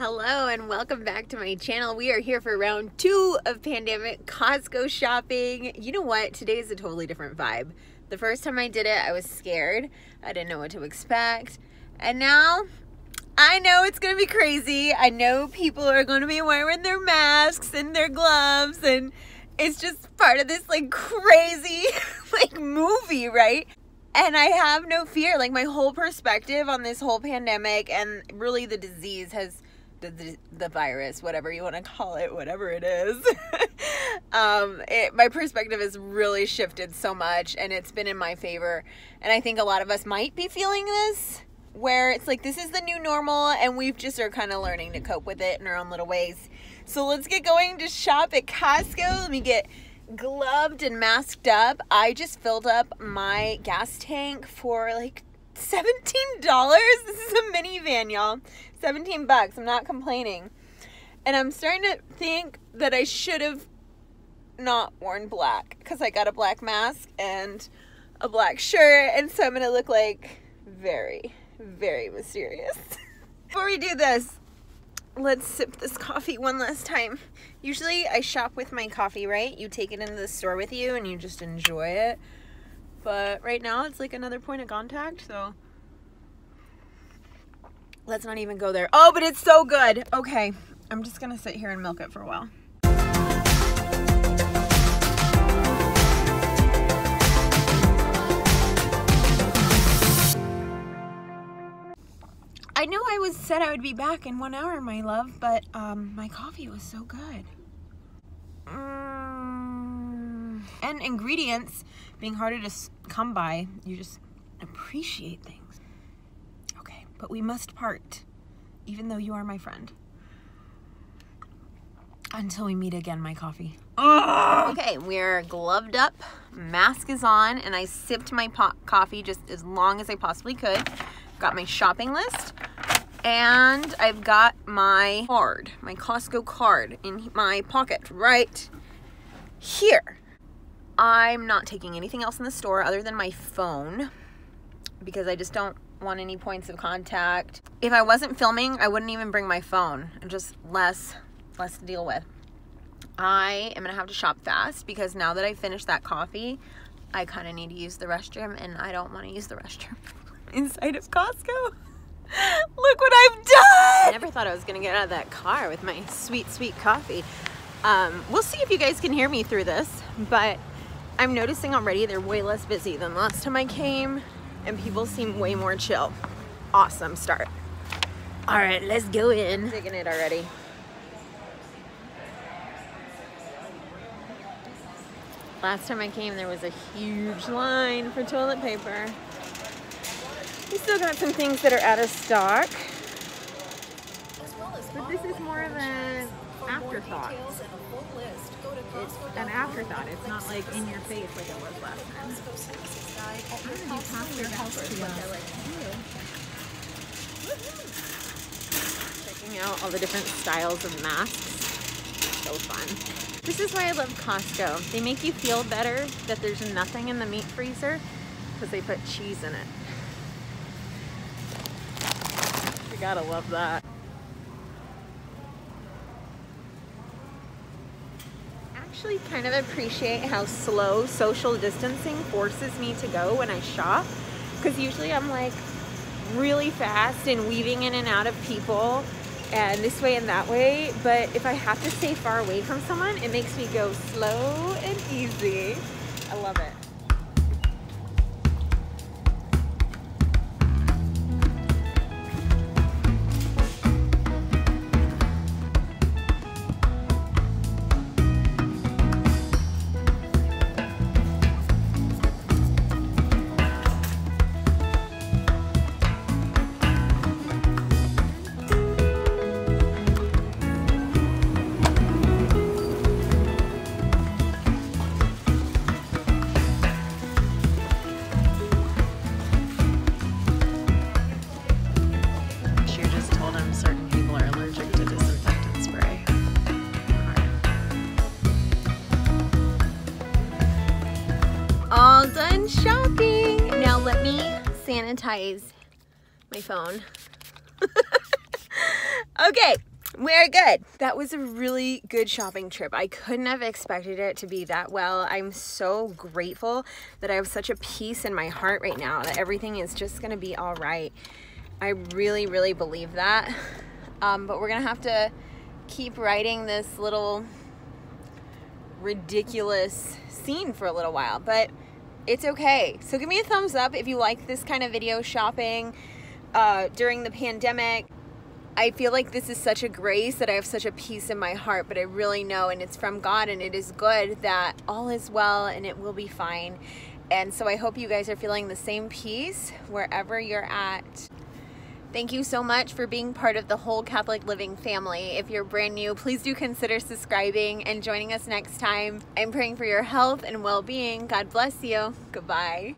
Hello and welcome back to my channel. We are here for round 2 of pandemic Costco shopping. You know what? Today is a totally different vibe. The first time I did it, I was scared. I didn't know what to expect. And now, I know it's going to be crazy. I know people are going to be wearing their masks and their gloves, and it's just part of this like crazy like movie, right? And I have no fear. Like my whole perspective on this whole pandemic and really the disease has the virus, whatever you want to call it, whatever it is. My perspective has really shifted so much, and it's been in my favor. And I think a lot of us might be feeling this, where it's like, this is the new normal, and we've just are kind of learning to cope with it in our own little ways. So let's get going to shop at Costco. Let me get gloved and masked up. I just filled up my gas tank for like $17. This is a minivan, y'all. 17 bucks. I'm not complaining. And I'm starting to think that I should have not worn black, because I got a black mask and a black shirt, and so I'm going to look like very, very mysterious. Before we do this, let's sip this coffee one last time. Usually I shop with my coffee, right? You take it into the store with you and you just enjoy it. But right now it's like another point of contact, so let's not even go there. Oh, but it's so good. Okay, I'm just gonna sit here and milk it for a while. I know I was said I would be back in 1 hour, my love, but my coffee was so good. And ingredients being harder to come by, you just appreciate things. Okay, but we must part, even though you are my friend. Until we meet again, my coffee. Ugh! Okay, we're gloved up, mask is on, and I sipped my coffee just as long as I possibly could. Got my shopping list, and I've got my card, my Costco card, in my pocket right here. I'm not taking anything else in the store other than my phone, because I just don't want any points of contact. If I wasn't filming, I wouldn't even bring my phone. Just less to deal with. I am gonna have to shop fast, because now that I finished that coffee, I kind of need to use the restroom, and I don't want to use the restroom inside of Costco. Look what I've done! I never thought I was gonna get out of that car with my sweet, sweet coffee. We'll see if you guys can hear me through this, but I'm noticing already they're way less busy than last time I came, and people seem way more chill. Awesome start. All right, let's go in. I'm digging it already. Last time I came, there was a huge line for toilet paper. We still got some things that are out of stock, but this is more of an afterthought. It's an afterthought. It's not like in your face like it was last time. Checking out all the different styles of masks. So fun. This is why I love Costco. They make you feel better that there's nothing in the meat freezer, because they put cheese in it. You gotta love that. Actually kind of appreciate how slow social distancing forces me to go when I shop, because usually I'm like really fast and weaving in and out of people and this way and that way, but if I have to stay far away from someone, it makes me go slow and easy. I love it. All done shopping. Now let me sanitize my phone. Okay, we're good. That was a really good shopping trip. I couldn't have expected it to be that well. I'm so grateful that I have such a peace in my heart right now that everything is just gonna be all right. I really, really believe that. But we're gonna have to keep writing this little ridiculous scene for a little while, but it's okay. So give me a thumbs up if you like this kind of video shopping during the pandemic. I feel like this is such a grace that I have such a peace in my heart, but I really know, and it's from God, and it is good that all is well and it will be fine. And so I hope you guys are feeling the same peace wherever you're at. Thank you so much for being part of the whole Catholic Living family. If you're brand new, please do consider subscribing and joining us next time. I'm praying for your health and well-being. God bless you. Goodbye.